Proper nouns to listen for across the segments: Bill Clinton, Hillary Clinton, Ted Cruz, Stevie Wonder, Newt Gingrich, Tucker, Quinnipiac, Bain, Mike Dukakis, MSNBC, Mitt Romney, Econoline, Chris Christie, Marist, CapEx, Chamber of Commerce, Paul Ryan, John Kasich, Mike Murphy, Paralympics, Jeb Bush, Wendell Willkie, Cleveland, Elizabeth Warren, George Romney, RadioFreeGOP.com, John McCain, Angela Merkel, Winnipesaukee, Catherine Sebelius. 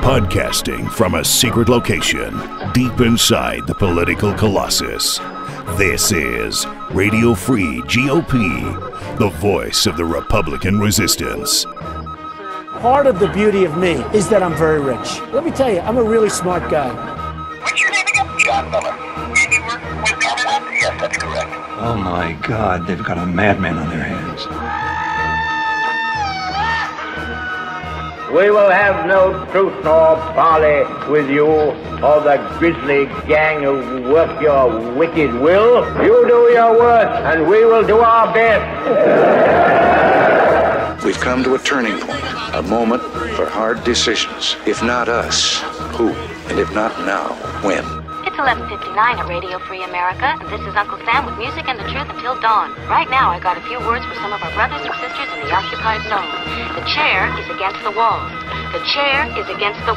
Podcasting from a secret location deep inside the political colossus. This is Radio Free GOP, the voice of the Republican resistance. Part of the beauty of me is that I'm very rich. Let me tell you, I'm a really smart guy. What's your name again? John Miller. Did you work with Donald Trump? Yes, that's correct. Oh my God, they've got a madman on their hands. We will have no truth nor parley with you or the grisly gang who work your wicked will. You do your worst and we will do our best. We've come to a turning point, a moment for hard decisions. If not us, who? And if not now, when? It's 11:59 at Radio Free America, and this is Uncle Sam with music and the truth until dawn. Right now, I got a few words for some of our brothers and sisters in the occupied zone. The chair is against the wall. The chair is against the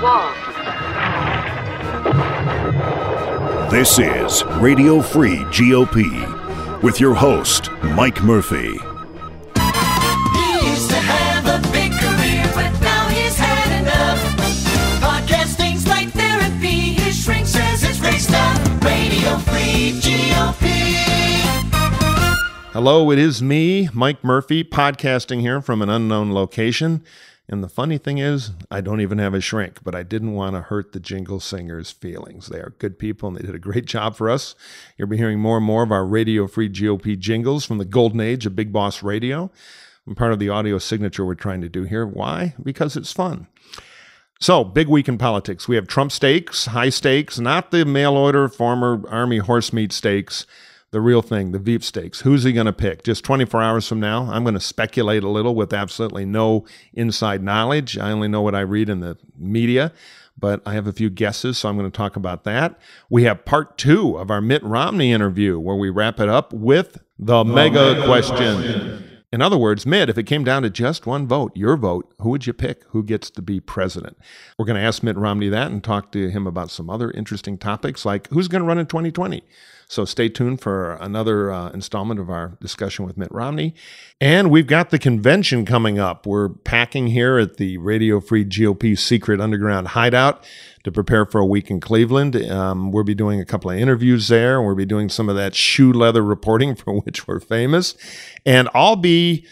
wall. This is Radio Free GOP with your host, Mike Murphy. He used to have a big career, but now he's had enough. Podcasting's like therapy. His shrink says it's raced up. Radio Free GOP. Hello, it is me, Mike Murphy, podcasting here from an unknown location. And the funny thing is, I don't even have a shrink, but I didn't want to hurt the jingle singers' feelings. They are good people, and they did a great job for us. You'll be hearing more and more of our Radio Free GOP jingles from the golden age of Big Boss Radio. I'm part of the audio signature we're trying to do here. Why? Because it's fun. So, big week in politics. We have Trump stakes, high stakes, not the mail-order, former Army horse meat stakes. The real thing, the Veep stakes. Who's he going to pick? Just 24 hours from now, I'm going to speculate a little with absolutely no inside knowledge. I only know what I read in the media, but I have a few guesses, so I'm going to talk about that. We have part two of our Mitt Romney interview, where we wrap it up with the mega question. In other words, Mitt, if it came down to just one vote, your vote, who would you pick? Who gets to be president? We're going to ask Mitt Romney that and talk to him about some other interesting topics, like who's going to run in 2020? So stay tuned for another installment of our discussion with Mitt Romney. And we've got the convention coming up. We're packing here at the Radio Free GOP secret underground hideout to prepare for a week in Cleveland. We'll be doing a couple of interviews there. We'll be doing some of that shoe leather reporting for which we're famous. And I'll be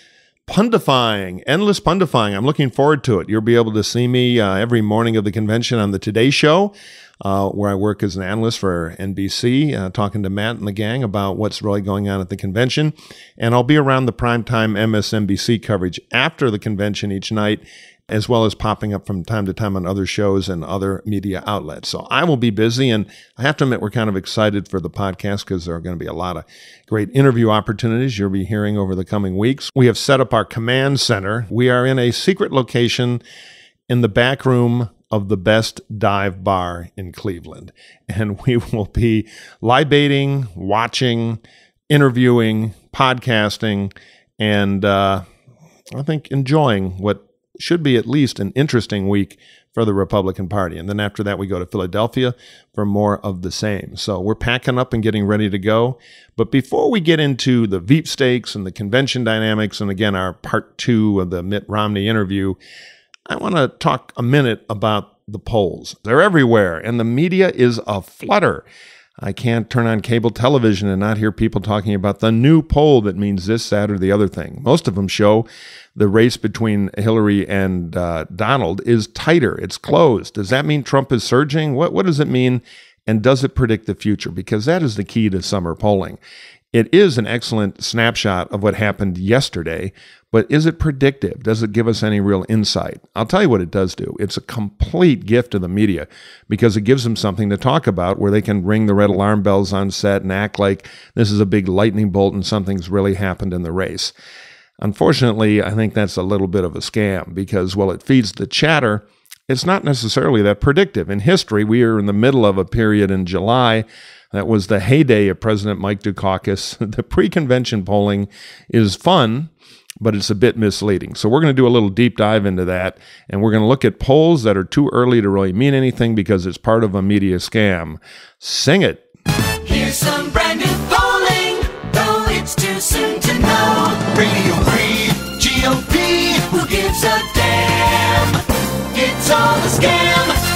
pundifying, endless pundifying. I'm looking forward to it. You'll be able to see me every morning of the convention on the Today Show, where I work as an analyst for NBC, talking to Matt and the gang about what's really going on at the convention. And I'll be around the primetime MSNBC coverage after the convention each night, as well as popping up from time to time on other shows and other media outlets. So I will be busy, and I have to admit we're kind of excited for the podcast because there are going to be a lot of great interview opportunities you'll be hearing over the coming weeks. We have set up our command center. We are in a secret location in the back room of the best dive bar in Cleveland, and we will be libating, watching, interviewing, podcasting, and I think enjoying what should be at least an interesting week for the Republican Party. And then after that, we go to Philadelphia for more of the same. So we're packing up and getting ready to go. But before we get into the Veep stakes and the convention dynamics, and again, our part two of the Mitt Romney interview, I want to talk a minute about the polls. They're everywhere, and the media is aflutter. I can't turn on cable television and not hear people talking about the new poll that means this, that, or the other thing. Most of them show the race between Hillary and Donald is tighter. It's closed. Does that mean Trump is surging? What does it mean? And does it predict the future? Because that is the key to summer polling. It is an excellent snapshot of what happened yesterday, but is it predictive? Does it give us any real insight? I'll tell you what it does do. It's a complete gift to the media because it gives them something to talk about where they can ring the red alarm bells on set and act like this is a big lightning bolt and something's really happened in the race. Unfortunately, I think that's a little bit of a scam because while it feeds the chatter, it's not necessarily that predictive. In history, we are in the middle of a period in July. That was the heyday of President Mike Dukakis. The pre-convention polling is fun, but it's a bit misleading. So we're going to do a little deep dive into that, and we're going to look at polls that are too early to really mean anything because it's part of a media scam. Sing it. Here's some brand new polling, though it's too soon to know. Radio Free GOP, who gives a damn? It's all a scam.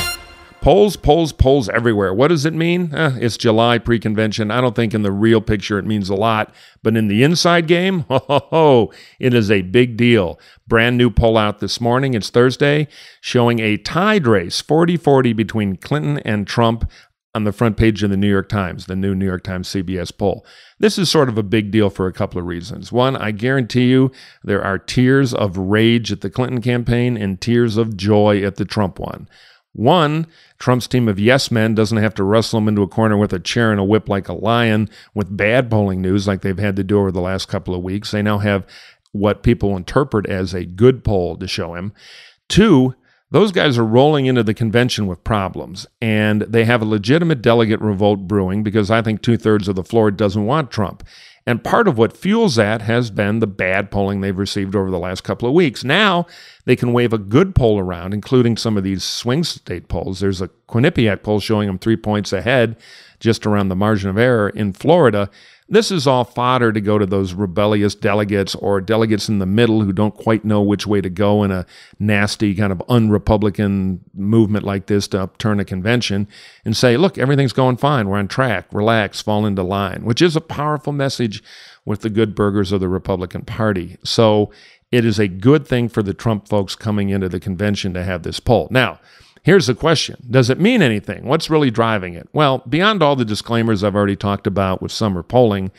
Polls, polls, polls everywhere. What does it mean? It's July pre-convention. I don't think in the real picture it means a lot, but in the inside game, it is a big deal. Brand new poll out this morning. It's Thursday, showing a tied race, 40-40 between Clinton and Trump, on the front page of the New York Times, the new New York Times CBS poll. This is sort of a big deal for a couple of reasons. One, I guarantee you there are tears of rage at the Clinton campaign and tears of joy at the Trump one. One, Trump's team of yes men doesn't have to wrestle him into a corner with a chair and a whip like a lion with bad polling news like they've had to do over the last couple of weeks. They now have what people interpret as a good poll to show him. Two, those guys are rolling into the convention with problems, and they have a legitimate delegate revolt brewing because I think two-thirds of the floor doesn't want Trump. And part of what fuels that has been the bad polling they've received over the last couple of weeks. Now they can wave a good poll around, including some of these swing state polls. There's a Quinnipiac poll showing them 3 points ahead, just around the margin of error in Florida. This is all fodder to go to those rebellious delegates or delegates in the middle who don't quite know which way to go in a nasty kind of un-Republican movement like this to upturn a convention and say, look, everything's going fine. We're on track. Relax. Fall into line, which is a powerful message with the good burgers of the Republican Party. So it is a good thing for the Trump folks coming into the convention to have this poll. Now, here's the question. Does it mean anything? What's really driving it? Well, beyond all the disclaimers I've already talked about with summer polling,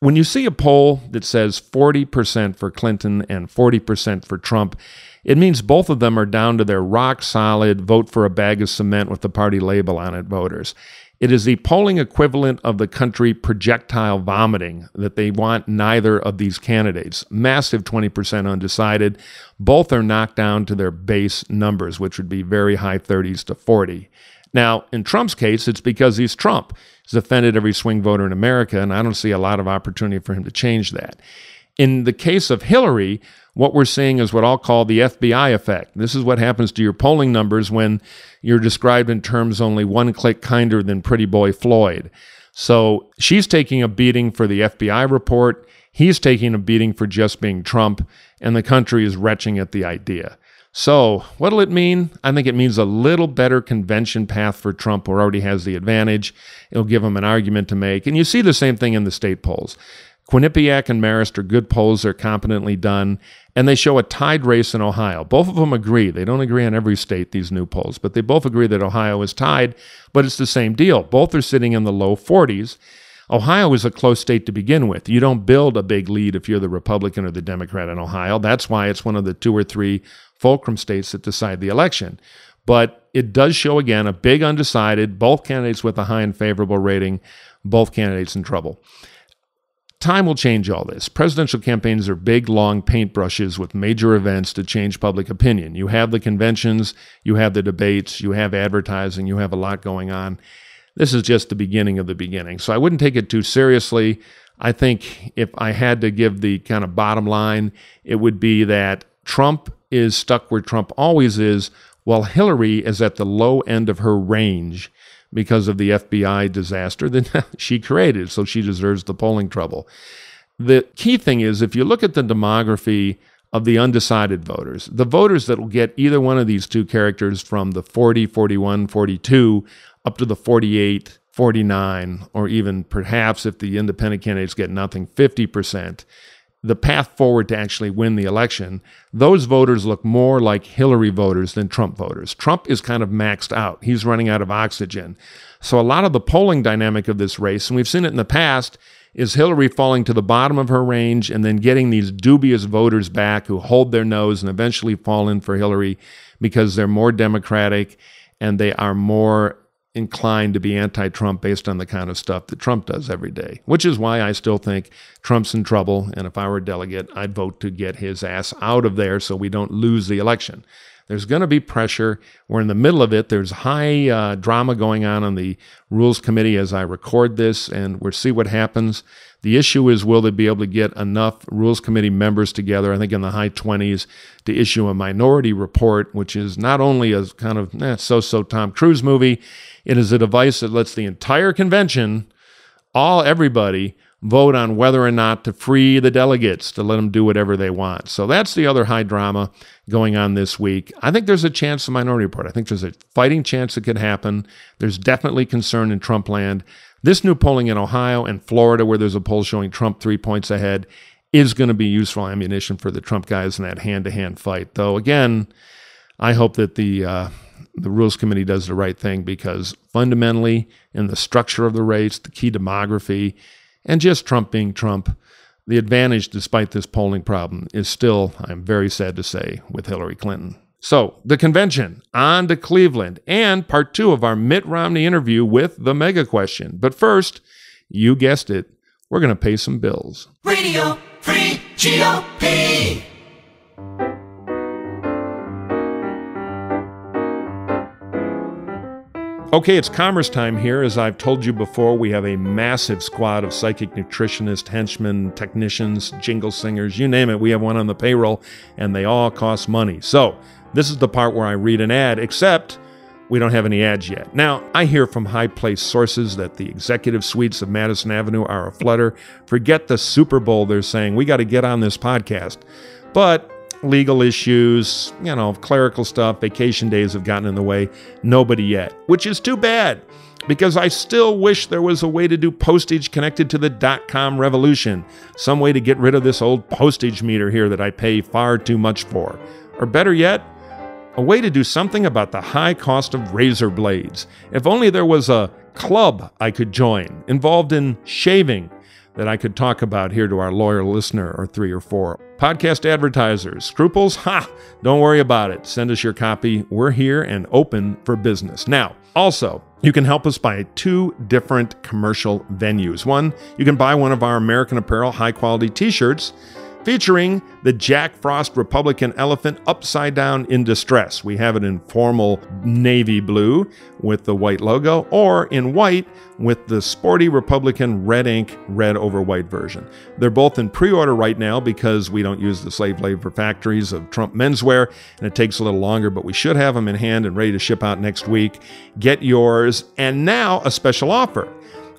when you see a poll that says 40% for Clinton and 40% for Trump, it means both of them are down to their rock-solid vote for a bag of cement with the party label on it voters. It is the polling equivalent of the country projectile vomiting that they want neither of these candidates. Massive 20% undecided. Both are knocked down to their base numbers, which would be very high 30s to 40. Now, in Trump's case, it's because he's Trump. He's offended every swing voter in America, and I don't see a lot of opportunity for him to change that. In the case of Hillary, what we're seeing is what I'll call the FBI effect. This is what happens to your polling numbers when you're described in terms only one click kinder than pretty boy Floyd. So she's taking a beating for the FBI report. He's taking a beating for just being Trump, and the country is retching at the idea. So what'll it mean? I think it means a little better convention path for Trump, who already has the advantage. It'll give him an argument to make. And you see the same thing in the state polls. Quinnipiac and Marist are good polls. They're competently done, and they show a tied race in Ohio. Both of them agree. They don't agree on every state, these new polls, but they both agree that Ohio is tied, but it's the same deal. Both are sitting in the low 40s. Ohio is a close state to begin with. You don't build a big lead if you're the Republican or the Democrat in Ohio. That's why it's one of the 2 or 3 fulcrum states that decide the election. But it does show, again, a big undecided, both candidates with a high and favorable rating, both candidates in trouble. Time will change all this. Presidential campaigns are big, long paintbrushes with major events to change public opinion. You have the conventions, you have the debates, you have advertising, you have a lot going on. This is just the beginning of the beginning. So I wouldn't take it too seriously. I think if I had to give the kind of bottom line, it would be that Trump is stuck where Trump always is, while Hillary is at the low end of her range because of the FBI disaster that she created, so she deserves the polling trouble. The key thing is, if you look at the demography of the undecided voters, the voters that will get either one of these two characters from the 40, 41, 42, up to the 48, 49, or even perhaps if the independent candidates get nothing, 50%, the path forward to actually win the election, those voters look more like Hillary voters than Trump voters. Trump is kind of maxed out. He's running out of oxygen. So a lot of the polling dynamic of this race, and we've seen it in the past, is Hillary falling to the bottom of her range and then getting these dubious voters back who hold their nose and eventually fall in for Hillary because they're more Democratic and they are more inclined to be anti-Trump based on the kind of stuff that Trump does every day, which is why I still think Trump's in trouble. And if I were a delegate, I'd vote to get his ass out of there so we don't lose the election. There's going to be pressure. We're in the middle of it. There's high drama going on the Rules Committee as I record this, and we'll see what happens. The issue is, will they be able to get enough Rules Committee members together, I think in the high 20s, to issue a minority report, which is not only a kind of so-so Tom Cruise movie, it is a device that lets the entire convention, everybody, vote on whether or not to free the delegates, to let them do whatever they want. So that's the other high drama going on this week. I think there's a chance of Minority Report. I think there's a fighting chance it could happen. There's definitely concern in Trump land. This new polling in Ohio and Florida, where there's a poll showing Trump 3 points ahead, is going to be useful ammunition for the Trump guys in that hand-to-hand fight. Though, again, I hope that the Rules Committee does the right thing, because fundamentally in the structure of the race, the key demography, and just Trump being Trump, the advantage, despite this polling problem, is still, I'm very sad to say, with Hillary Clinton. So the convention, on to Cleveland, and part two of our Mitt Romney interview with the mega question. But first, you guessed it, we're going to pay some bills. Radio Free GOP. Okay, it's commerce time here. As I've told you before, we have a massive squad of psychic nutritionists, henchmen, technicians, jingle singers, you name it. We have one on the payroll, and they all cost money. So this is the part where I read an ad, except we don't have any ads yet. Now, I hear from high-placed sources that the executive suites of Madison Avenue are aflutter. Forget the Super Bowl, they're saying. We got to get on this podcast. But legal issues, you know, clerical stuff, vacation days have gotten in the way. Nobody yet, which is too bad, because I still wish there was a way to do postage connected to the dot-com revolution, some way to get rid of this old postage meter here that I pay far too much for. Or better yet, a way to do something about the high cost of razor blades. If only there was a club I could join, involved in shaving, that I could talk about here to our lawyer listener or 3 or 4. Podcast advertisers, scruples? Ha! Don't worry about it. Send us your copy. We're here and open for business. Now, also, you can help us by 2 different commercial venues. One, you can buy one of our American Apparel high-quality t-shirts featuring the Jack Frost Republican elephant upside down in distress. We have it in formal navy blue with the white logo, or in white with the sporty Republican red ink, red over white version. They're both in pre-order right now because we don't use the slave labor factories of Trump menswear, and it takes a little longer, but we should have them in hand and ready to ship out next week. Get yours. And now a special offer.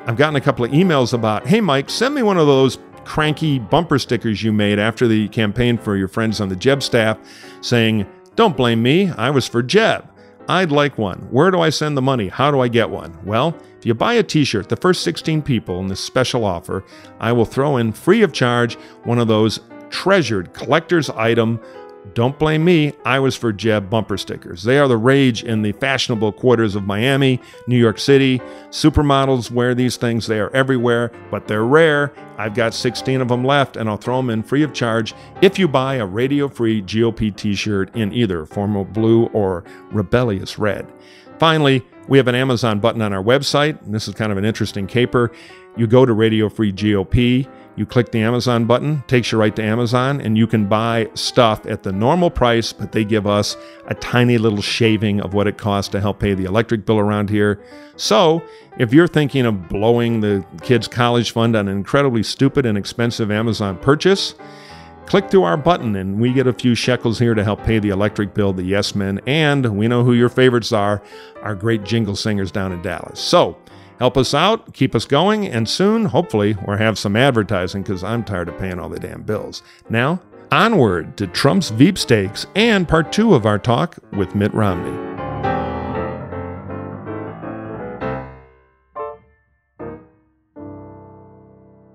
I've gotten a couple of emails about, hey, Mike, send me one of those cranky bumper stickers you made after the campaign for your friends on the Jeb staff saying, don't blame me, I was for Jeb. I'd like one. Where do I send the money? How do I get one? Well, if you buy a t-shirt, the first 16 people in this special offer, I will throw in free of charge one of those treasured collector's item, don't blame me, I was for Jeb bumper stickers. They are the rage in the fashionable quarters of Miami, New York City. Supermodels wear these things. They are everywhere, but they're rare. I've got 16 of them left, and I'll throw them in free of charge if you buy a radio-free GOP t-shirt in either formal blue or rebellious red. Finally, we have an Amazon button on our website, and this is kind of an interesting caper. You go to Radio Free GOP, you click the Amazon button, takes you right to Amazon, and you can buy stuff at the normal price, but they give us a tiny little shaving of what it costs to help pay the electric bill around here. So if you're thinking of blowing the kids' college fund on an incredibly stupid and expensive Amazon purchase, click through our button and we get a few shekels here to help pay the electric bill, the yes men, and we know who your favorites are, our great jingle singers down in Dallas. So help us out, keep us going, and soon, hopefully, we'll have some advertising, because I'm tired of paying all the damn bills. Now, onward to Trump's veep stakes and part 2 of our talk with Mitt Romney.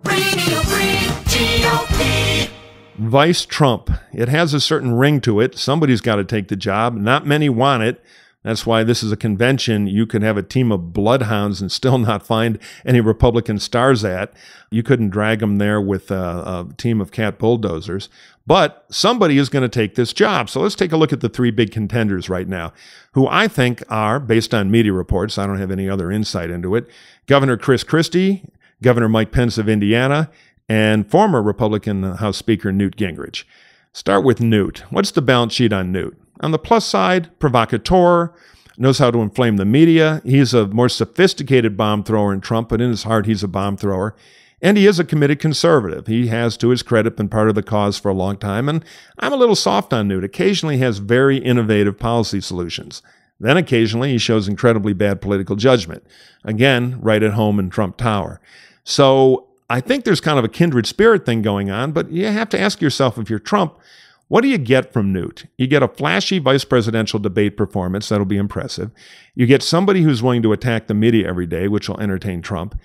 Radio Free GOP. Vice Trump. It has a certain ring to it. Somebody's got to take the job. Not many want it. That's why this is a convention you could have a team of bloodhounds and still not find any Republican stars at. You couldn't drag them there with a team of cat bulldozers. But somebody is going to take this job. So let's take a look at the 3 big contenders right now, who I think are, based on media reports, I don't have any other insight into it, Governor Chris Christie, Governor Mike Pence of Indiana, and former Republican House Speaker Newt Gingrich. Start with Newt. What's the balance sheet on Newt? On the plus side, provocateur, knows how to inflame the media. He's a more sophisticated bomb thrower than Trump, but in his heart, he's a bomb thrower. And he is a committed conservative. He has, to his credit, been part of the cause for a long time. And I'm a little soft on Newt. Occasionally has very innovative policy solutions. Then occasionally he shows incredibly bad political judgment. Again, right at home in Trump Tower. So I think there's kind of a kindred spirit thing going on, but you have to ask yourself, if you're Trump, what do you get from Newt? You get a flashy vice presidential debate performance that'll be impressive. You get somebody who's willing to attack the media every day, which will entertain Trump.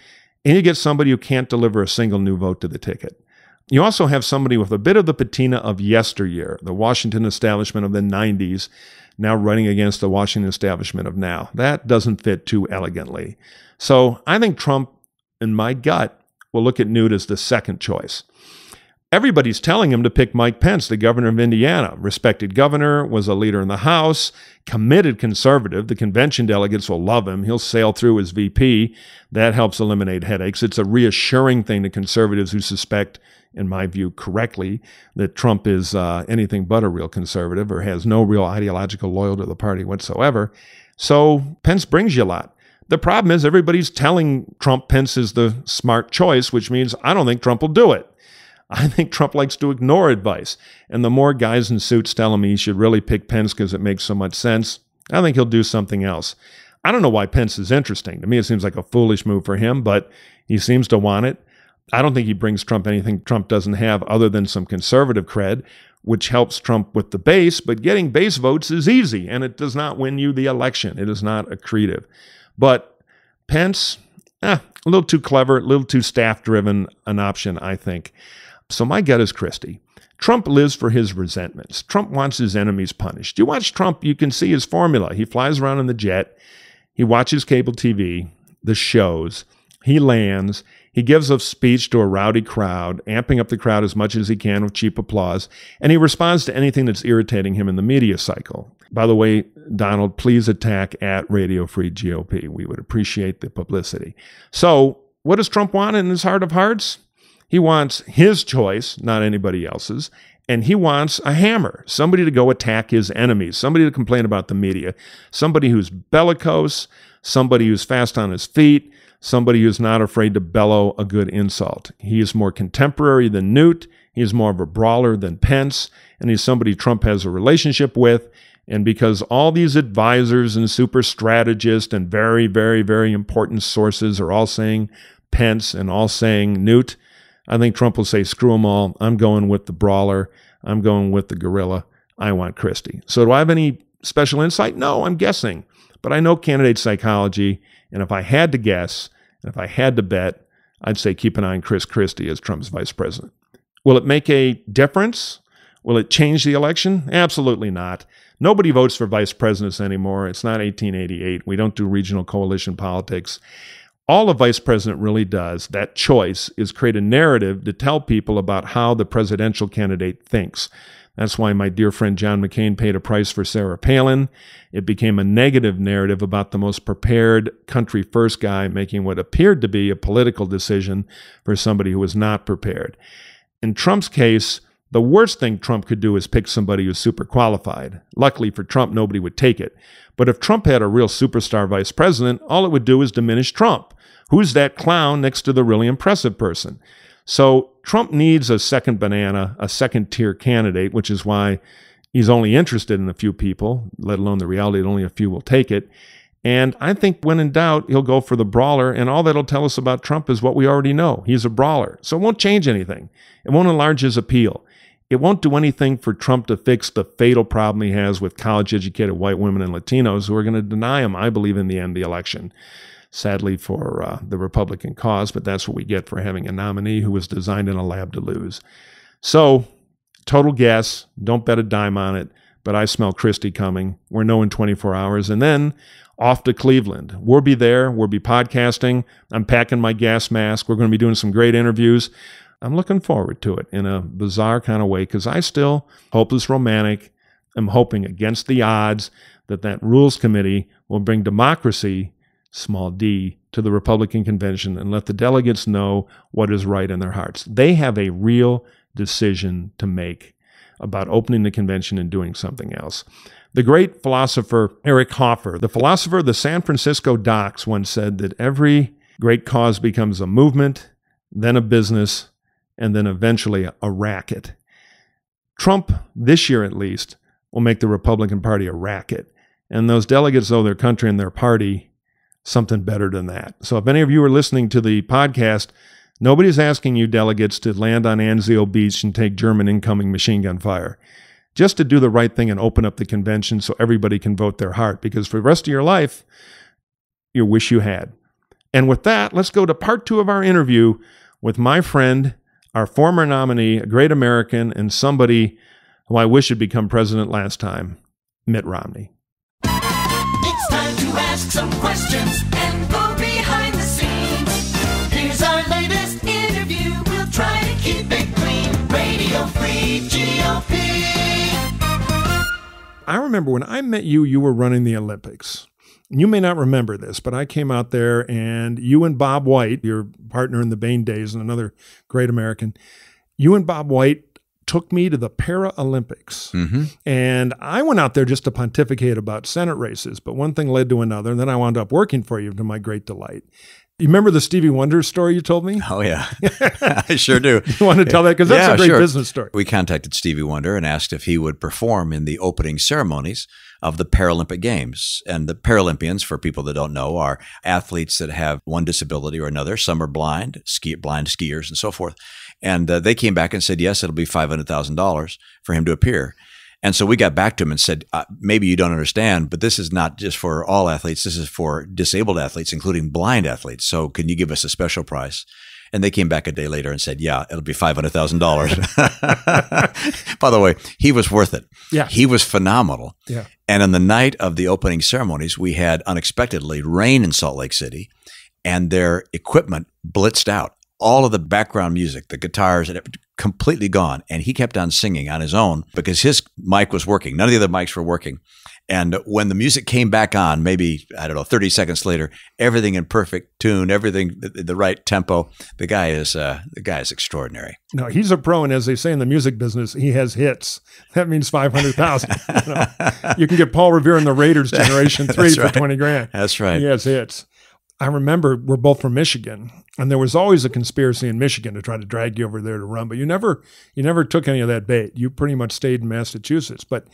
And you get somebody who can't deliver a single new vote to the ticket. You also have somebody with a bit of the patina of yesteryear, the Washington establishment of the 90s, now running against the Washington establishment of now. That doesn't fit too elegantly. So I think Trump, in my gut, will look at Newt as the second choice. Everybody's telling him to pick Mike Pence, the governor of Indiana. Respected governor, was a leader in the House, committed conservative. The convention delegates will love him. He'll sail through as VP. That helps eliminate headaches. It's a reassuring thing to conservatives who suspect, in my view correctly, that Trump is anything but a real conservative or has no real ideological loyalty to the party whatsoever. So Pence brings you a lot. The problem is everybody's telling Trump Pence is the smart choice, which means I don't think Trump will do it. I think Trump likes to ignore advice. And the more guys in suits tell him he should really pick Pence because it makes so much sense, I think he'll do something else. I don't know why Pence is interesting. To me, it seems like a foolish move for him, but he seems to want it. I don't think he brings Trump anything Trump doesn't have other than some conservative cred, which helps Trump with the base. But getting base votes is easy, and it does not win you the election. It is not accretive. But Pence, a little too clever, a little too staff-driven an option, I think. So my gut is Christie. Trump lives for his resentments. Trump wants his enemies punished. You watch Trump, you can see his formula. He flies around in the jet. He watches cable TV, the shows. He lands. He gives a speech to a rowdy crowd, amping up the crowd as much as he can with cheap applause. And he responds to anything that's irritating him in the media cycle. By the way, Donald, please attack at Radio Free GOP. We would appreciate the publicity. So what does Trump want in his heart of hearts? He wants his choice, not anybody else's, and he wants a hammer, somebody to go attack his enemies, somebody to complain about the media, somebody who's bellicose, somebody who's fast on his feet, somebody who's not afraid to bellow a good insult. He is more contemporary than Newt, he is more of a brawler than Pence, and he's somebody Trump has a relationship with, and because all these advisors and super strategists and very, very, very important sources are all saying Pence and all saying Newt, I think Trump will say, screw them all. I'm going with the brawler. I'm going with the gorilla. I want Christie. So do I have any special insight? No, I'm guessing. But I know candidate psychology. And if I had to guess, and if I had to bet, I'd say keep an eye on Chris Christie as Trump's vice president. Will it make a difference? Will it change the election? Absolutely not. Nobody votes for vice presidents anymore. It's not 1888. We don't do regional coalition politics. All a vice president really does, that choice, is create a narrative to tell people about how the presidential candidate thinks. That's why my dear friend John McCain paid a price for Sarah Palin. It became a negative narrative about the most prepared country first guy making what appeared to be a political decision for somebody who was not prepared. In Trump's case, the worst thing Trump could do is pick somebody who's super qualified. Luckily for Trump, nobody would take it. But if Trump had a real superstar vice president, all it would do is diminish Trump. Who's that clown next to the really impressive person? So Trump needs a second banana, a second-tier candidate, which is why he's only interested in a few people, let alone the reality that only a few will take it. And I think when in doubt, he'll go for the brawler, and all that'll tell us about Trump is what we already know. He's a brawler, so it won't change anything. It won't enlarge his appeal. It won't do anything for Trump to fix the fatal problem he has with college-educated white women and Latinos who are going to deny him, I believe, in the end, the election. Sadly for the Republican cause, but that's what we get for having a nominee who was designed in a lab to lose. So, total guess. Don't bet a dime on it, but I smell Christie coming. We're knowing 24 hours. And then, off to Cleveland. We'll be there. We'll be podcasting. I'm packing my gas mask. We're going to be doing some great interviews. I'm looking forward to it in a bizarre kind of way because I still, hopeless romantic, am hoping against the odds that that rules committee will bring democracy, small d, to the Republican convention and let the delegates know what is right in their hearts. They have a real decision to make about opening the convention and doing something else. The great philosopher Eric Hoffer, the philosopher of the San Francisco docks, once said that every great cause becomes a movement, then a business, and then eventually a racket. Trump, this year at least, will make the Republican Party a racket. And those delegates owe their country and their party something better than that. So if any of you are listening to the podcast, Nobody's asking you delegates to land on Anzio Beach and take German incoming machine gun fire. Just to do the right thing and open up the convention so everybody can vote their heart, because for the rest of your life, you wish you had. And with that, let's go to part two of our interview with my friend, our former nominee, a great American, and somebody who I wish had become president last time, Mitt Romney. It's time to ask some questions and go behind the scenes. Here's our latest interview. We'll try to keep it clean. Radio Free GOP. I remember when I met you, you were running the Olympics. You may not remember this, but I came out there and you and Bob White, your partner in the Bain days and another great American, you and Bob White took me to the Paralympics. Mm-hmm. And I went out there just to pontificate about Senate races, but one thing led to another, and then I wound up working for you to my great delight. You remember the Stevie Wonder story you told me? Oh, yeah. I sure do. You want to tell that? Because that's a great business story. We contacted Stevie Wonder and asked if he would perform in the opening ceremonies of the Paralympic Games. And the Paralympians, for people that don't know, are athletes that have one disability or another. Some are blind, blind skiers and so forth. And they came back and said, yes, it'll be $500,000 for him to appear. And so we got back to him and said, maybe you don't understand, but this is not just for all athletes. This is for disabled athletes, including blind athletes. So can you give us a special prize? And they came back a day later and said, yeah, it'll be $500,000. By the way, he was worth it. Yeah. He was phenomenal. Yeah. And on the night of the opening ceremonies, we had unexpectedly rain in Salt Lake City, and their equipment blitzed out. All of the background music, the guitars, completely gone. And he kept on singing on his own because his mic was working. None of the other mics were working. And when the music came back on, maybe, I don't know, 30 seconds later, everything in perfect tune, everything the right tempo. The guy is extraordinary. No, he's a pro. And as they say in the music business, he has hits. That means 500,000. You know, you can get Paul Revere in the Raiders Generation 3 for 20 grand. That's right. He has hits. I remember we're both from Michigan, and there was always a conspiracy in Michigan to try to drag you over there to run, but you never took any of that bait. You pretty much stayed in Massachusetts, but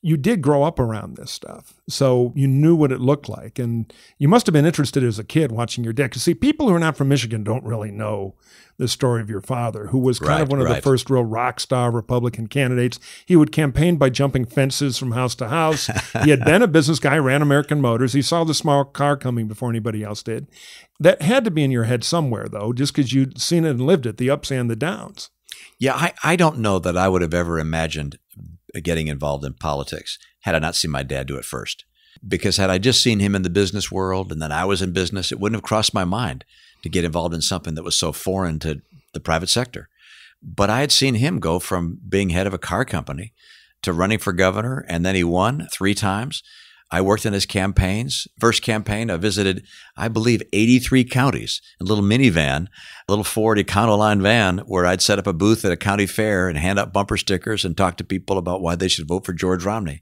you did grow up around this stuff, so you knew what it looked like, and you must have been interested as a kid watching your dad. Because see, people who are not from Michigan don't really know the story of your father, who was kind of one of the first real rock star Republican candidates. He would campaign by jumping fences from house to house. He had been a business guy, ran American Motors. He saw the small car coming before anybody else did. That had to be in your head somewhere, though, just because you'd seen it and lived it, the ups and the downs. Yeah, I don't know that I would have ever imagined getting involved in politics had I not seen my dad do it first. Because had I just seen him in the business world and then I was in business, it wouldn't have crossed my mind to get involved in something that was so foreign to the private sector. But I had seen him go from being head of a car company to running for governor, and then he won 3 times. I worked in his campaigns. First campaign, I visited, I believe, 83 counties, a little minivan, a little Ford Econoline van, where I'd set up a booth at a county fair and hand out bumper stickers and talk to people about why they should vote for George Romney.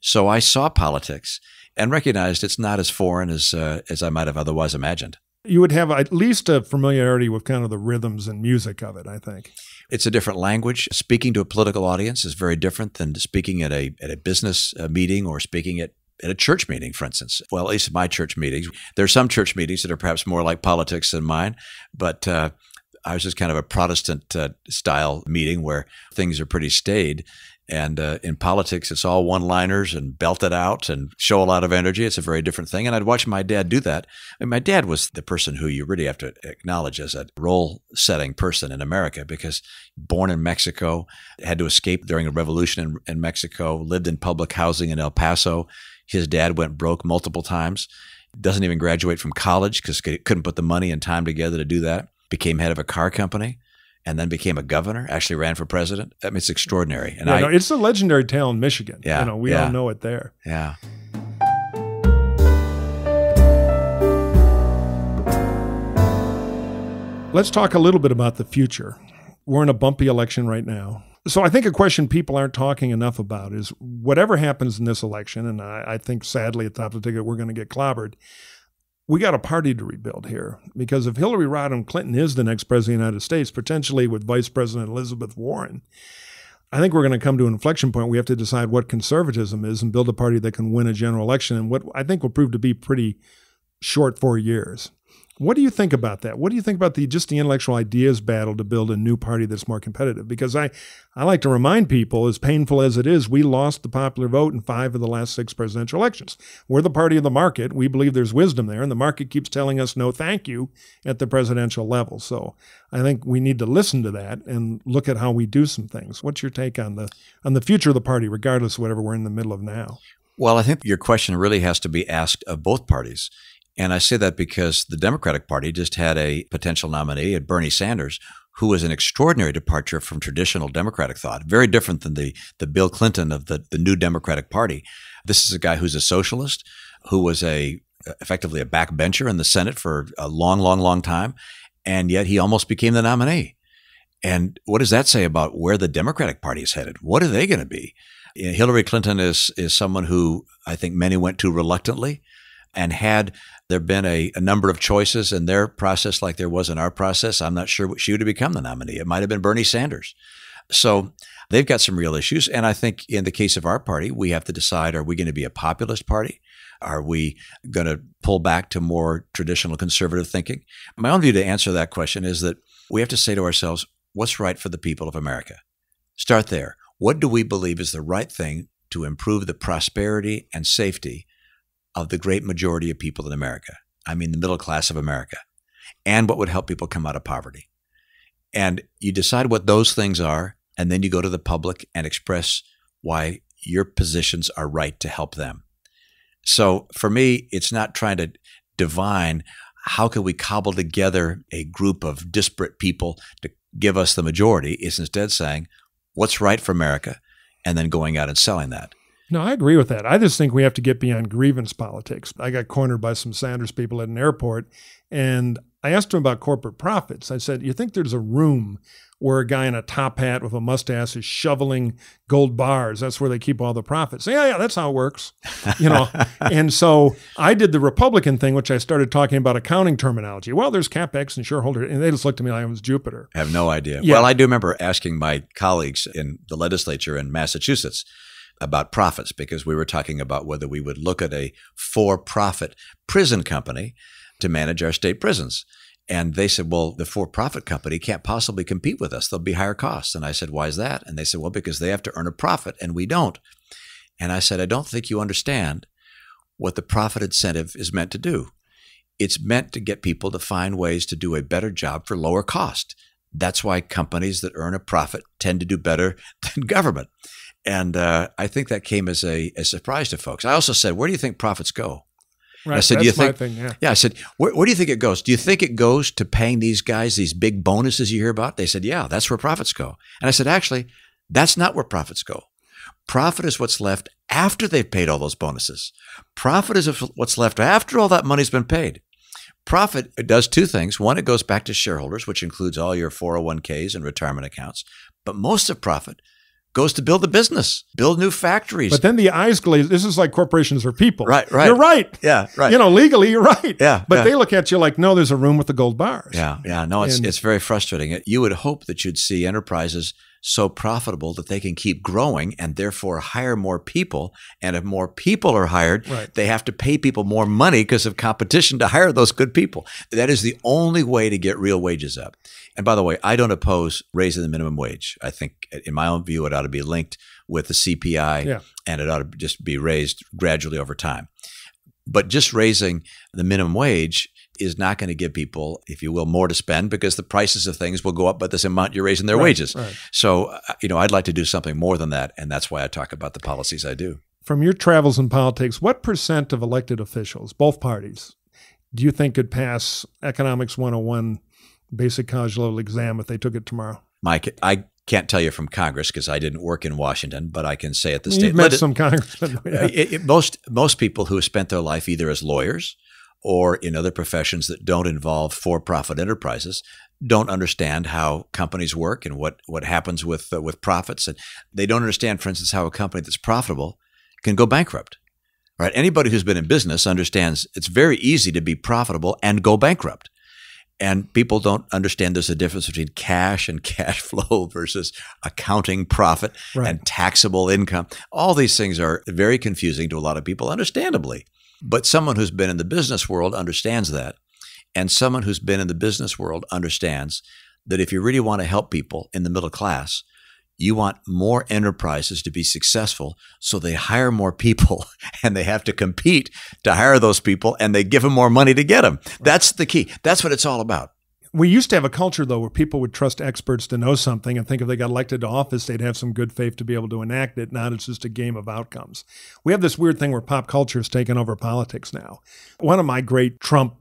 So I saw politics and recognized it's not as foreign as I might have otherwise imagined. You would have at least a familiarity with kind of the rhythms and music of it, I think. It's a different language. Speaking to a political audience is very different than speaking at a business meeting or speaking at a church meeting, for instance. Well, at least my church meetings. There are some church meetings that are perhaps more like politics than mine, but I was just kind of a Protestant style meeting where things are pretty staid. And in politics, it's all one-liners and belt it out and show a lot of energy. It's a very different thing. And I'd watch my dad do that. I mean, my dad was the person who you really have to acknowledge as a role-setting person in America, because born in Mexico, had to escape during a revolution in Mexico, lived in public housing in El Paso. His dad went broke multiple times, doesn't even graduate from college because he couldn't put the money and time together to do that, became head of a car company, and then became a governor, actually ran for president. I mean, it's extraordinary. And no, it's a legendary tale in Michigan. Yeah, you know, we all know it there. Yeah. Let's talk a little bit about the future. We're in a bumpy election right now. So I think a question people aren't talking enough about is whatever happens in this election, and I think sadly at the top of the ticket we're going to get clobbered, we got a party to rebuild here, because if Hillary Rodham Clinton is the next president of the United States, potentially with Vice President Elizabeth Warren, I think we're going to come to an inflection point. We have to decide what conservatism is and build a party that can win a general election in what I think will prove to be pretty short 4 years. What do you think about that? What do you think about the intellectual ideas battle to build a new party that's more competitive? Because I like to remind people, as painful as it is, we lost the popular vote in 5 of the last 6 presidential elections. We're the party of the market. We believe there's wisdom there, and the market keeps telling us no thank you at the presidential level. So I think we need to listen to that and look at how we do some things. What's your take on the future of the party, regardless of whatever we're in the middle of now? Well, I think your question really has to be asked of both parties. And I say that because the Democratic Party just had a potential nominee, Bernie Sanders, who was an extraordinary departure from traditional Democratic thought, very different than the Bill Clinton of the new Democratic Party. This is a guy who's a socialist, who was effectively a backbencher in the Senate for a long, long, long time, and yet he almost became the nominee. And what does that say about where the Democratic Party is headed? What are they going to be? You know, Hillary Clinton is someone who I think many went to reluctantly. And had there been a number of choices in their process like there was in our process, I'm not sure she would have become the nominee. It might have been Bernie Sanders. So they've got some real issues. And I think in the case of our party, we have to decide, are we going to be a populist party? Are we going to pull back to more traditional conservative thinking? My own view to answer that question is that we have to say to ourselves, what's right for the people of America? Start there. What do we believe is the right thing to improve the prosperity and safety of the great majority of people in America? I mean, the middle class of America, and what would help people come out of poverty. And you decide what those things are, and then you go to the public and express why your positions are right to help them. So for me, it's not trying to divine how can we cobble together a group of disparate people to give us the majority. It's instead saying what's right for America and then going out and selling that. No, I agree with that. I just think we have to get beyond grievance politics. I got cornered by some Sanders people at an airport, and I asked them about corporate profits. I said, you think there's a room where a guy in a top hat with a mustache is shoveling gold bars? That's where they keep all the profits. Yeah, that's how it works. You know. And so I did the Republican thing, which I started talking about accounting terminology. Well, there's CapEx and shareholder, and they just looked at me like I was Jupiter. I have no idea. Yeah. Well, I do remember asking my colleagues in the legislature in Massachusetts about profits, because we were talking about whether we would look at a for-profit prison company to manage our state prisons. And they said, well, the for-profit company can't possibly compete with us. There'll be higher costs. And I said, why is that? And they said, well, because they have to earn a profit and we don't. And I said, I don't think you understand what the profit incentive is meant to do. It's meant to get people to find ways to do a better job for lower cost. That's why companies that earn a profit tend to do better than government. And I think that came as a surprise to folks. I also said, where do you think profits go? Right, I said, that's my thing, yeah. Yeah, I said, where do you think it goes? Do you think it goes to paying these guys these big bonuses you hear about? They said, yeah, that's where profits go. And I said, actually, that's not where profits go. Profit is what's left after they've paid all those bonuses. Profit is what's left after all that money's been paid. Profit does two things. One, it goes back to shareholders, which includes all your 401ks and retirement accounts. But most of profit goes to build the business, build new factories. But then the eyes glaze. This is like corporations for people. Right. You're right. Yeah, right. You know, legally, you're right. Yeah. But they look at you like, no, there's a room with the gold bars. Yeah. No, it's very frustrating. You would hope that you'd see enterprises so profitable that they can keep growing and therefore hire more people. And if more people are hired, they have to pay people more money because of competition to hire those good people. That is the only way to get real wages up. And by the way, I don't oppose raising the minimum wage. I think in my own view, it ought to be linked with the CPI and it ought to just be raised gradually over time. But just raising the minimum wage is not going to give people, if you will, more to spend because the prices of things will go up by this amount you're raising their wages. Right. So, you know, I'd like to do something more than that. And that's why I talk about the policies I do. From your travels in politics, what % of elected officials, both parties, do you think could pass Economics 101 basic college level exam if they took it tomorrow? Mike, I can't tell you from Congress because I didn't work in Washington, but I can say at the state level. You've met some congressmen. Yeah. Most people who have spent their life either as lawyers or in other professions that don't involve for-profit enterprises don't understand how companies work and what happens with profits. And they don't understand, for instance, how a company that's profitable can go bankrupt. Right? Anybody who's been in business understands it's very easy to be profitable and go bankrupt. And people don't understand there's a difference between cash and cash flow versus accounting profit and taxable income. All these things are very confusing to a lot of people, understandably. But someone who's been in the business world understands that. And someone who's been in the business world understands that if you really want to help people in the middle class, you want more enterprises to be successful, so they hire more people, and they have to compete to hire those people, and they give them more money to get them. Right. That's the key. That's what it's all about. We used to have a culture, though, where people would trust experts to know something and think if they got elected to office, they'd have some good faith to be able to enact it. Now it's just a game of outcomes. We have this weird thing where pop culture has taken over politics now. One of my great Trump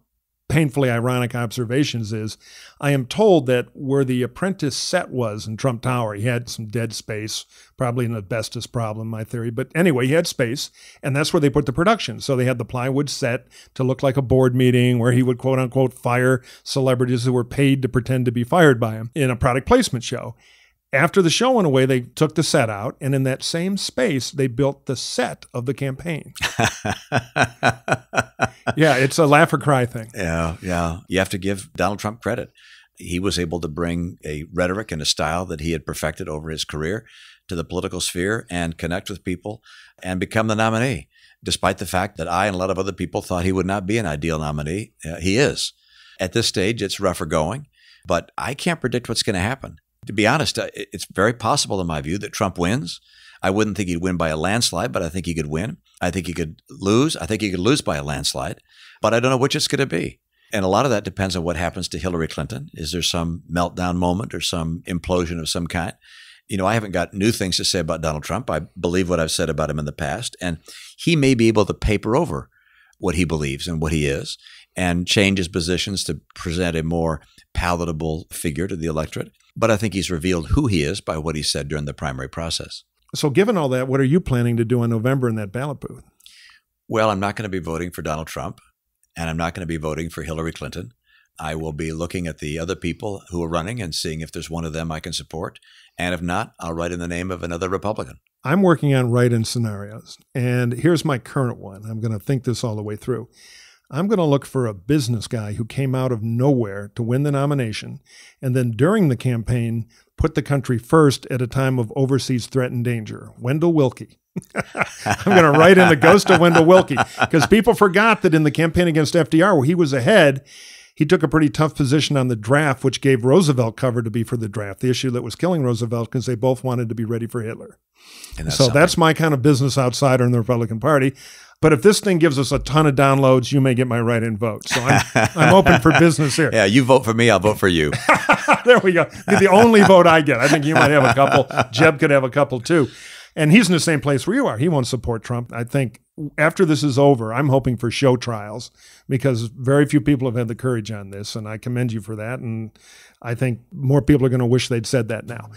painfully ironic observations is, I am told that where the Apprentice set was in Trump Tower, he had some dead space, probably an asbestos problem, my theory. But anyway, he had space, and that's where they put the production. So they had the plywood set to look like a board meeting where he would, quote unquote, fire celebrities who were paid to pretend to be fired by him in a product placement show. After the show went away, they took the set out, and in that same space, they built the set of the campaign. Yeah, it's a laugh or cry thing. Yeah, yeah. You have to give Donald Trump credit. He was able to bring a rhetoric and a style that he had perfected over his career to the political sphere and connect with people and become the nominee, despite the fact that I and a lot of other people thought he would not be an ideal nominee. He is. At this stage, it's rougher going, but I can't predict what's going to happen. To be honest, it's very possible in my view that Trump wins. I wouldn't think he'd win by a landslide, but I think he could win. I think he could lose. I think he could lose by a landslide, but I don't know which it's going to be. And a lot of that depends on what happens to Hillary Clinton. Is there some meltdown moment or some implosion of some kind? You know, I haven't got new things to say about Donald Trump. I believe what I've said about him in the past, and he may be able to paper over what he believes and what he is and change his positions to present a more palatable figure to the electorate. But I think he's revealed who he is by what he said during the primary process. So given all that, what are you planning to do in November in that ballot booth? Well, I'm not going to be voting for Donald Trump, and I'm not going to be voting for Hillary Clinton. I will be looking at the other people who are running and seeing if there's one of them I can support. And if not, I'll write in the name of another Republican. I'm working on write-in scenarios, and here's my current one. I'm going to think this all the way through. I'm going to look for a business guy who came out of nowhere to win the nomination, and then during the campaign, put the country first at a time of overseas threat and danger. Wendell Willkie. I'm going to write in the ghost of Wendell Willkie, because people forgot that in the campaign against FDR, where he was ahead, he took a pretty tough position on the draft, which gave Roosevelt cover to be for the draft, the issue that was killing Roosevelt, because they both wanted to be ready for Hitler. And that's so something. That's my kind of business outsider in the Republican Party. But if this thing gives us a ton of downloads, you may get my write-in vote. So I'm open for business here. Yeah, you vote for me, I'll vote for you. There we go. The only vote I get. I think you might have a couple. Jeb could have a couple too. And he's in the same place where you are. He won't support Trump. I think after this is over, I'm hoping for show trials, because very few people have had the courage on this, and I commend you for that. And I think more people are going to wish they'd said that now.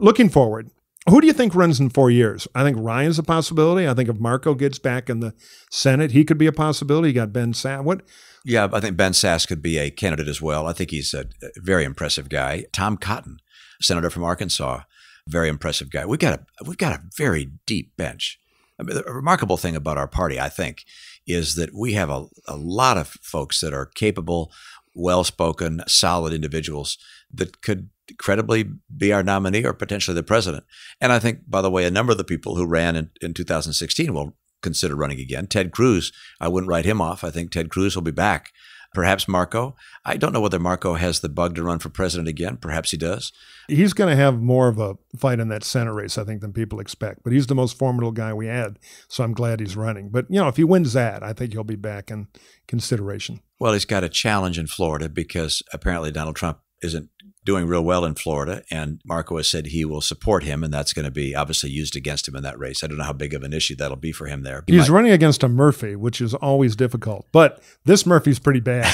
Looking forward, who do you think runs in 4 years? I think Ryan's a possibility. I think if Marco gets back in the Senate, he could be a possibility. You got Ben Sasse. What? Yeah, I think Ben Sasse could be a candidate as well. I think he's a very impressive guy. Tom Cotton, senator from Arkansas, very impressive guy. We've got a very deep bench. I mean, the remarkable thing about our party, I think, is that we have a lot of folks that are capable, well-spoken, solid individuals that could credibly be our nominee or potentially the president. And I think, by the way, a number of the people who ran in 2016 will consider running again. Ted Cruz, I wouldn't write him off. I think Ted Cruz will be back. Perhaps Marco. I don't know whether Marco has the bug to run for president again. Perhaps he does. He's going to have more of a fight in that Senate race, I think, than people expect. But he's the most formidable guy we had, so I'm glad he's running. But, you know, if he wins that, I think he'll be back in consideration. Well, he's got a challenge in Florida, because apparently Donald Trump isn't doing real well in Florida, and Marco has said he will support him, and that's going to be obviously used against him in that race. I don't know how big of an issue that'll be for him there. He's running against a Murphy, which is always difficult, but this Murphy's pretty bad.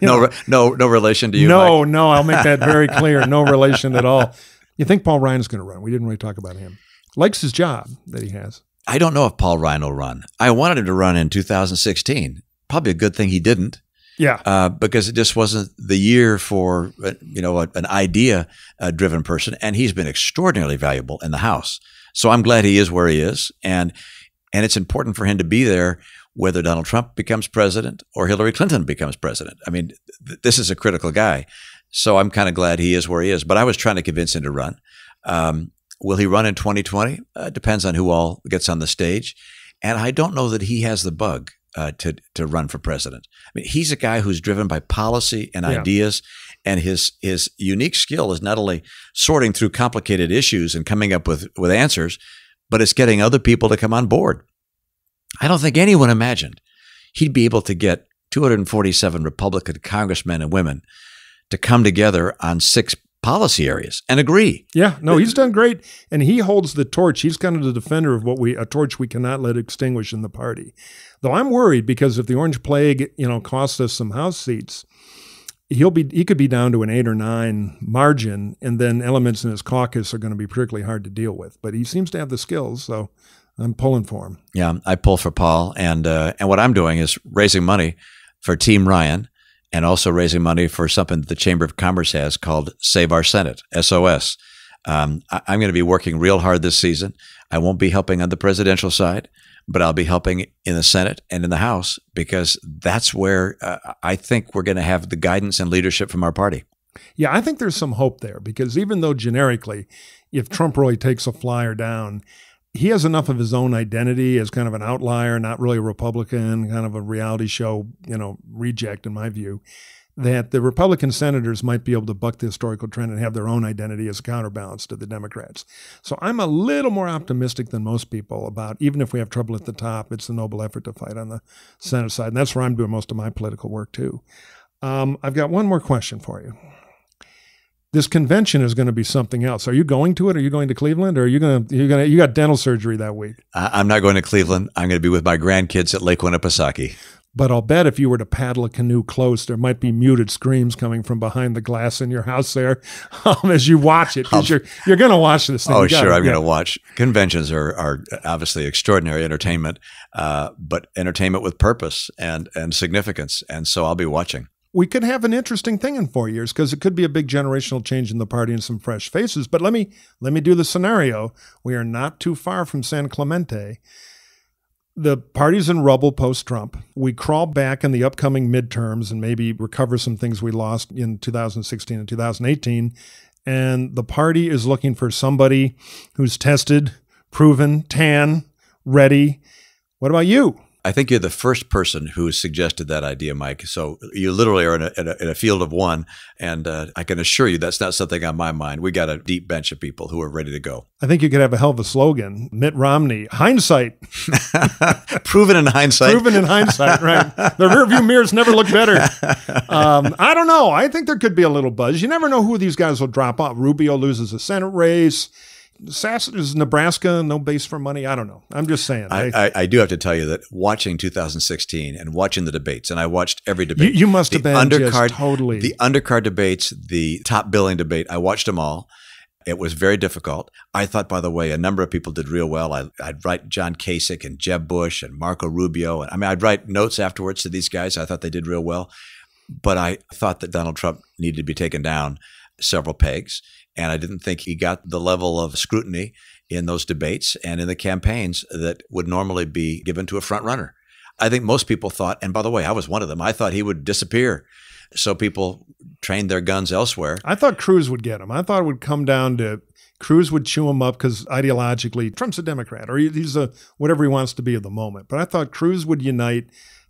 no relation to you, Mike. No, I'll make that very clear. No relation at all. You think Paul Ryan is going to run? We didn't really talk about him. Likes his job that he has. I don't know if Paul Ryan will run. I wanted him to run in 2016. Probably a good thing he didn't. Yeah, because it just wasn't the year for, you know, an idea-driven person, and he's been extraordinarily valuable in the House. So I'm glad he is where he is, and it's important for him to be there, whether Donald Trump becomes president or Hillary Clinton becomes president. I mean, this is a critical guy, so I'm kind of glad he is where he is. But I was trying to convince him to run. Will he run in 2020? Depends on who all gets on the stage. And I don't know that he has the bug to run for president. I mean, he's a guy who's driven by policy and ideas, and his unique skill is not only sorting through complicated issues and coming up with answers, but it's getting other people to come on board. I don't think anyone imagined he'd be able to get 247 Republican congressmen and women to come together on 6 policy areas and agree. Yeah, no, he's done great, and he holds the torch. He's kind of the defender of a torch we cannot let extinguish in the party. Though I'm worried because if the Orange Plague, you know, costs us some House seats, he could be down to an 8 or 9 margin, and then elements in his caucus are going to be particularly hard to deal with. But he seems to have the skills, so I'm pulling for him. Yeah, I pull for Paul, and what I'm doing is raising money for Team Ryan. And also raising money for something that the Chamber of Commerce has called Save Our Senate, SOS. I'm going to be working real hard this season. I won't be helping on the presidential side, but I'll be helping in the Senate and in the House because that's where I think we're going to have the guidance and leadership from our party. Yeah, I think there's some hope there because even though generically, if Trump really takes a flyer down, he has enough of his own identity as kind of an outlier, not really a Republican, kind of a reality show, you know, reject in my view, that the Republican senators might be able to buck the historical trend and have their own identity as a counterbalance to the Democrats. So I'm a little more optimistic than most people about, even if we have trouble at the top, it's a noble effort to fight on the Senate side. And that's where I'm doing most of my political work too. I've got one more question for you. This convention is going to be something else. Are you going to it? Are you going to Cleveland? Or are you going to, you got dental surgery that week? I'm not going to Cleveland. I'm going to be with my grandkids at Lake Winnipesaukee. But I'll bet if you were to paddle a canoe close, there might be muted screams coming from behind the glass in your house there as you watch it. Because you're going to watch this thing. Oh, sure. I'm going to watch. Conventions are obviously extraordinary entertainment, but entertainment with purpose and significance. And so I'll be watching. We could have an interesting thing in 4 years because it could be a big generational change in the party and some fresh faces. But let me do the scenario. We are not too far from San Clemente. The party's in rubble post-Trump. We crawl back in the upcoming midterms and maybe recover some things we lost in 2016 and 2018. And the party is looking for somebody who's tested, proven, tan, ready. What about you? I think you're the first person who has suggested that idea, Mike. So you literally are in a field of one, and I can assure you that's not something on my mind. We got a deep bench of people who are ready to go. I think you could have a hell of a slogan, Mitt Romney, hindsight. Proven in hindsight. Proven in hindsight, right. The rearview mirrors never look better. I don't know. I think there could be a little buzz. You never know who these guys will drop off. Rubio loses a Senate race. Sasse is Nebraska, no base for money. I don't know. I'm just saying. I do have to tell you that watching 2016 and watching the debates, and I watched every debate. You must have been just totally. The undercard debates, the top billing debate, I watched them all. It was very difficult. I thought, by the way, a number of people did real well. I'd write John Kasich and Jeb Bush and Marco Rubio. And I mean, I'd write notes afterwards to these guys. I thought they did real well. But I thought that Donald Trump needed to be taken down several pegs. And I didn't think he got the level of scrutiny in those debates and in the campaigns that would normally be given to a front runner. I think most people thought, and by the way, I was one of them, I thought he would disappear. So people trained their guns elsewhere. I thought Cruz would get him. I thought it would come down to Cruz would chew him up because ideologically Trump's a Democrat or he's a whatever he wants to be at the moment. But I thought Cruz would unite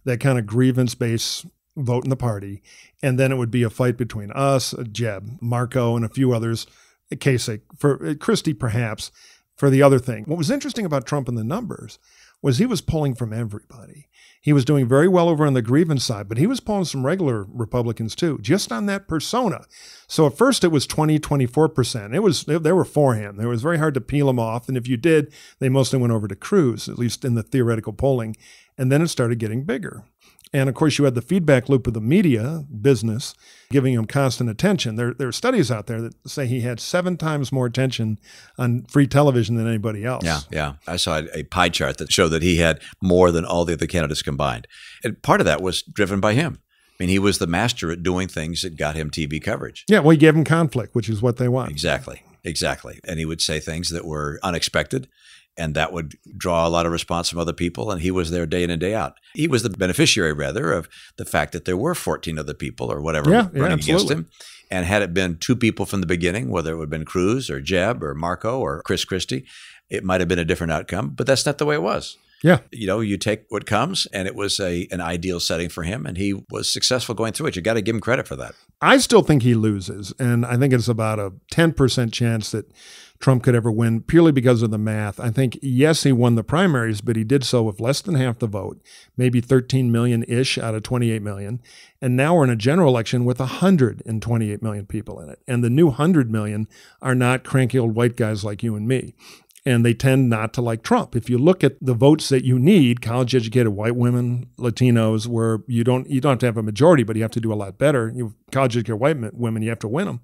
that kind of grievance-based vote in the party, and then it would be a fight between us, Jeb, Marco, and a few others, Kasich, for Christie perhaps, for the other thing. What was interesting about Trump in the numbers was he was pulling from everybody. He was doing very well over on the grievance side, but he was pulling some regular Republicans too, just on that persona. So at first it was 20, 24%. They were for him. It was very hard to peel them off, and if you did, they mostly went over to Cruz, at least in the theoretical polling, and then it started getting bigger. And of course, you had the feedback loop of the media business giving him constant attention. There are studies out there that say he had 7 times more attention on free television than anybody else. Yeah, yeah. I saw a pie chart that showed that he had more than all the other candidates combined. And part of that was driven by him. I mean, he was the master at doing things that got him TV coverage. Yeah, well, he gave him conflict, which is what they want. Exactly, exactly. And he would say things that were unexpected. And that would draw a lot of response from other people. And he was there day in and day out. He was the beneficiary, rather, of the fact that there were 14 other people or whatever running against him. And had it been two people from the beginning, whether it would have been Cruz or Jeb or Marco or Chris Christie, it might have been a different outcome. But that's not the way it was. Yeah. You know, you take what comes, and it was an ideal setting for him, and he was successful going through it. You got to give him credit for that. I still think he loses, and I think it's about a 10% chance that Trump could ever win purely because of the math. I think, yes, he won the primaries, but he did so with less than half the vote, maybe 13 million-ish out of 28 million. And now we're in a general election with 128 million people in it. And the new 100 million are not cranky old white guys like you and me. And they tend not to like Trump. If you look at the votes that you need, college-educated white women, Latinos, where you don't have to have a majority, but you have to do a lot better. College-educated white women, you have to win them.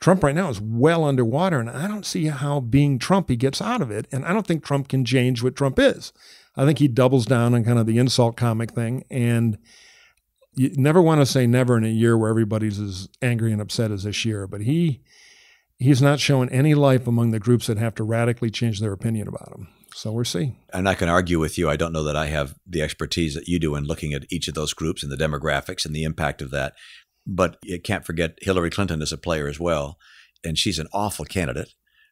Trump right now is well underwater, and I don't see how being Trump he gets out of it. And I don't think Trump can change what Trump is. I think he doubles down on kind of the insult comic thing. And you never want to say never in a year where everybody's as angry and upset as this year, but he's not showing any life among the groups that have to radically change their opinion about him. So we'll see. I'm not going to argue with you. I don't know that I have the expertise that you do in looking at each of those groups and the demographics and the impact of that. But you can't forget Hillary Clinton is a player as well. And she's an awful candidate.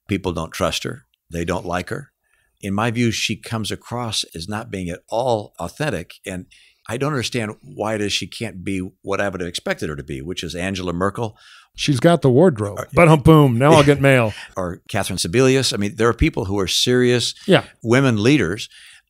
People don't trust her. They don't like her. In my view, she comes across as not being at all authentic. And I don't understand why it is she can't be what I would have expected her to be, which is Angela Merkel. She's got the wardrobe. But boom, now I'll get mail. Or Catherine Sebelius. I mean, there are people who are serious women leaders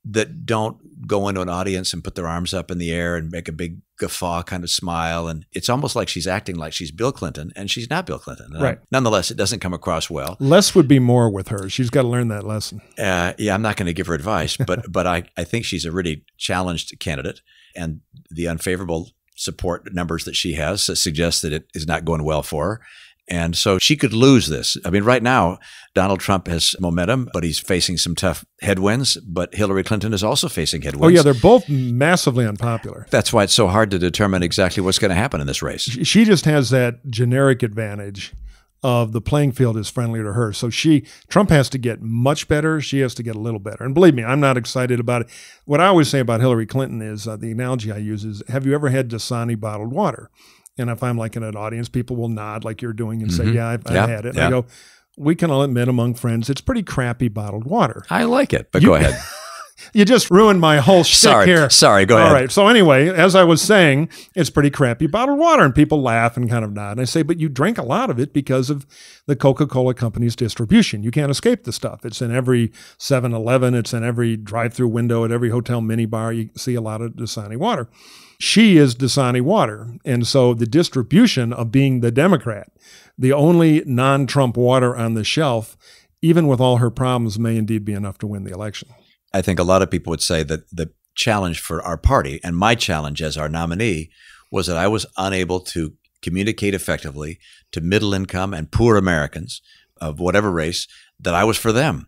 that don't go into an audience and put their arms up in the air and make a big guffaw kind of smile. And it's almost like she's acting like she's Bill Clinton, and she's not Bill Clinton. Right. Nonetheless, it doesn't come across well. Less would be more with her. She's got to learn that lesson. Yeah, I'm not going to give her advice, but I think she's a really challenged candidate. And the unfavorable support numbers that she has suggest that it is not going well for her. And so she could lose this. I mean, right now, Donald Trump has momentum, but he's facing some tough headwinds. But Hillary Clinton is also facing headwinds. Oh, yeah. They're both massively unpopular. That's why it's so hard to determine exactly what's going to happen in this race. She just has that generic advantage of the playing field is friendlier to her. So Trump has to get much better. She has to get a little better. And believe me, I'm not excited about it. What I always say about Hillary Clinton is, the analogy I use is, have you ever had Dasani bottled water? And if I'm like in an audience, people will nod like you're doing and say, yeah, I've had it. And I go, we can all admit among friends, it's pretty crappy bottled water. I like it, but go ahead. You just ruined my whole shtick here. Sorry, go ahead. All right. So anyway, as I was saying, it's pretty crappy bottled water, and people laugh and kind of nod. And I say, but you drink a lot of it because of the Coca-Cola company's distribution. You can't escape the stuff. It's in every 7-Eleven. It's in every drive-through window at every hotel minibar. You see a lot of Dasani water. She is Dasani water. And so the distribution of being the Democrat, the only non-Trump water on the shelf, even with all her problems, may indeed be enough to win the election. I think a lot of people would say that the challenge for our party and my challenge as our nominee was that I was unable to communicate effectively to middle income and poor Americans of whatever race that I was for them.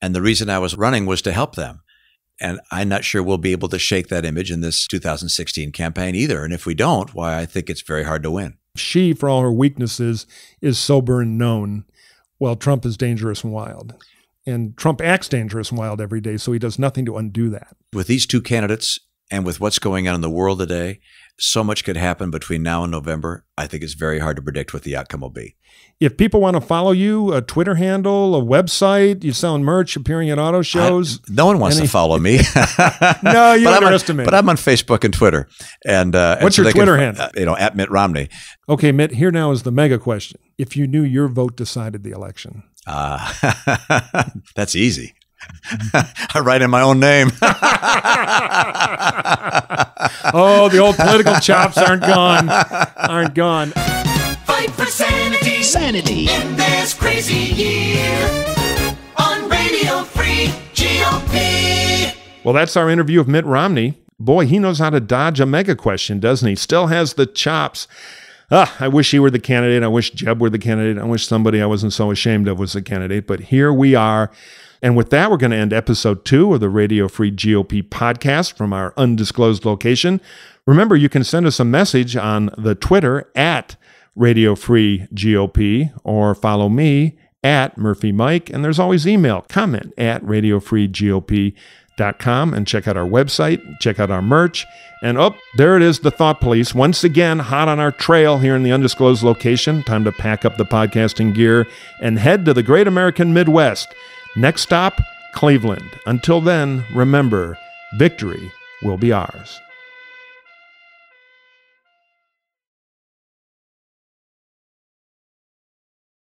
And the reason I was running was to help them. And I'm not sure we'll be able to shake that image in this 2016 campaign either. And if we don't, why, I think it's very hard to win. She, for all her weaknesses, is sober and known, while Trump is dangerous and wild. And Trump acts dangerous and wild every day, so he does nothing to undo that. With these two candidates and with what's going on in the world today, so much could happen between now and November. I think it's very hard to predict what the outcome will be. If people want to follow you, a Twitter handle, a website, you selling merch, appearing at auto shows. No one wants to follow me. No, you underestimate. But I'm on Facebook and Twitter. And what's your Twitter handle? At Mitt Romney. Okay, Mitt, here now is the mega question. If you knew your vote decided the election. That's easy. I write in my own name. Oh, the old political chops aren't gone. Fight for sanity in this crazy year on Radio Free GOP. Well, that's our interview with Mitt Romney. Boy, he knows how to dodge a mega question, doesn't he? Still has the chops. I wish he were the candidate. I wish Jeb were the candidate. I wish somebody I wasn't so ashamed of was the candidate. But here we are. And with that, we're going to end episode 2 of the Radio Free GOP podcast from our undisclosed location. Remember, you can send us a message on the Twitter at Radio Free GOP or follow me at Murphy Mike, and there's always email, comment at RadioFreeGOP.com, and check out our website, check out our merch, and oh, there it is, the Thought Police, once again, hot on our trail here in the undisclosed location. Time to pack up the podcasting gear and head to the great American Midwest. Next stop, Cleveland. Until then, remember, victory will be ours.